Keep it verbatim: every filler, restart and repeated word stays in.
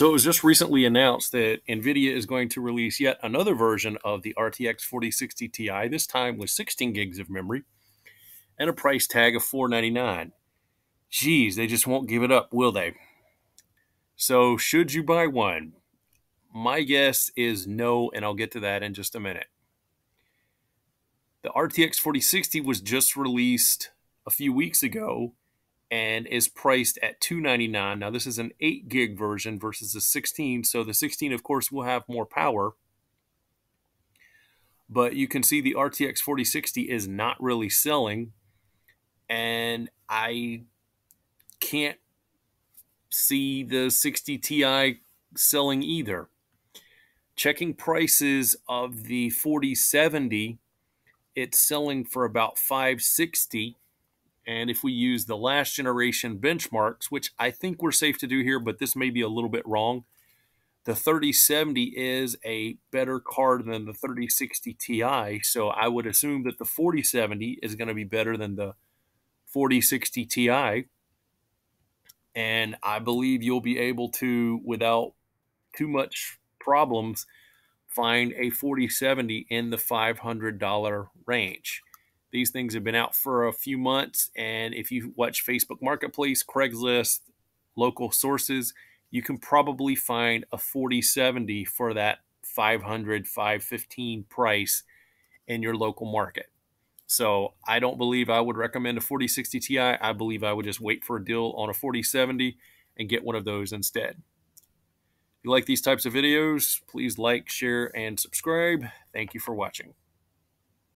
So it was just recently announced that NVIDIA is going to release yet another version of the R T X forty sixty T I, this time with sixteen gigs of memory and a price tag of four ninety-nine. Geez, they just won't give it up, will they? So should you buy one? My guess is no, and I'll get to that in just a minute. The R T X forty sixty was just released a few weeks ago and is priced at two ninety-nine. Now this is an eight gig version versus the sixteen, so the sixteen of course will have more power. But you can see the R T X forty sixty is not really selling, and I can't see the sixty T I selling either. Checking prices of the forty seventy, it's selling for about five sixty. And if we use the last generation benchmarks, which I think we're safe to do here, but this may be a little bit wrong, the thirty seventy is a better card than the thirty sixty T I, so I would assume that the forty seventy is going to be better than the forty sixty T I. And I believe you'll be able to, without too much problems, find a forty seventy in the five hundred dollar range. These things have been out for a few months, and if you watch Facebook Marketplace, Craigslist, local sources, you can probably find a forty seventy for that five hundred, five fifteen price in your local market. So I don't believe I would recommend a forty sixty T I. I believe I would just wait for a deal on a forty seventy and get one of those instead. If you like these types of videos, please like, share, and subscribe. Thank you for watching.